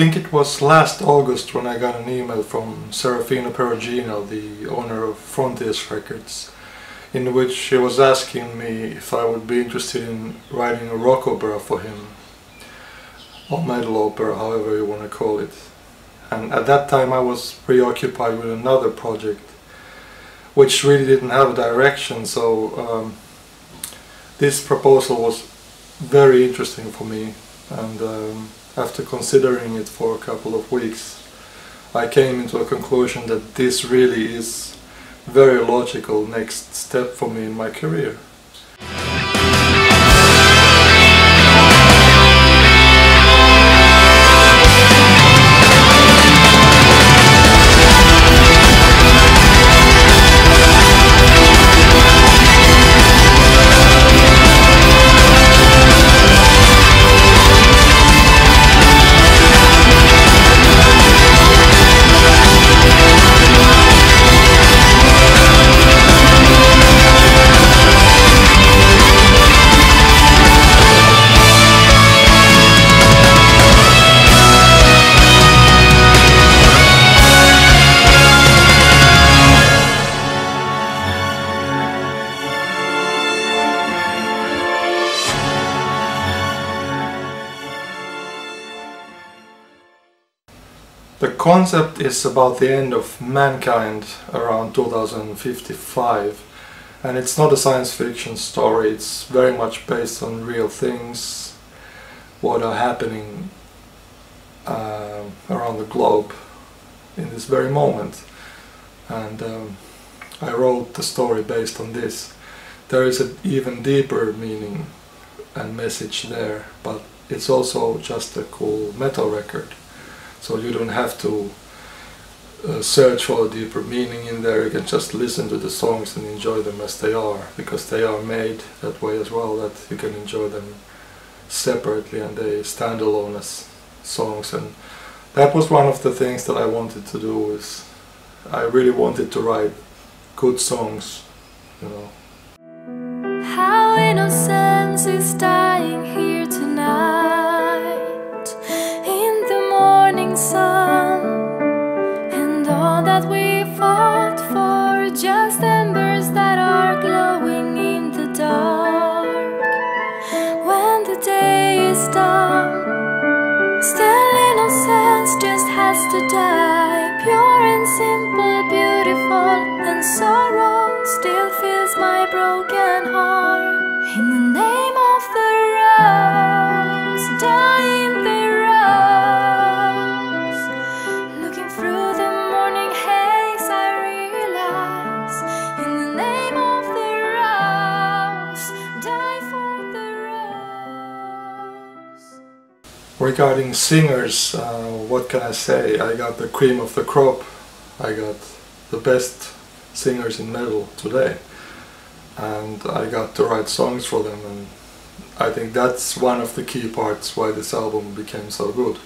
think it was last August when I got an email from Serafina Perugino, the owner of Frontiers Records, in which she was asking me if I would be interested in writing a rock opera for him, or metal opera, however you want to call it. And at that time I was preoccupied with another project, which really didn't have a direction, so this proposal was very interesting for me, and after considering it for a couple of weeks, I came into a conclusion that this really is a very logical next step for me in my career. The concept is about the end of mankind around 2055, and it's not a science fiction story. It's very much based on real things what are happening around the globe in this very moment, and I wrote the story based on this. There is an even deeper meaning and message there, but it's also just a cool metal record. So you don't have to search for a deeper meaning in there. You can just listen to the songs and enjoy them as they are, because they are made that way as well, that you can enjoy them separately and they stand alone as songs. And that was one of the things that I wanted to do, is I really wanted to write good songs, you know. How innocence is dying here tonight. Sun, and all that we fought for, just embers that are glowing in the dark. When the day is done, still innocence just has to die. Pure and simple, beautiful, and sorrow still fills my broken heart. In the name of the rose, dying there. Regarding singers, what can I say? I got the cream of the crop. I got the best singers in metal today, and I got to write songs for them, and I think that's one of the key parts why this album became so good,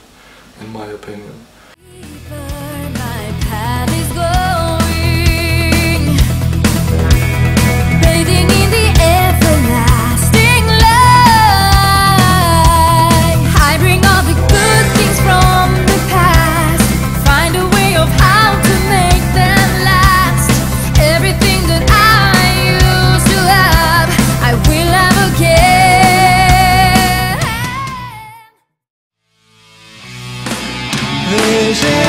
in my opinion. Yeah.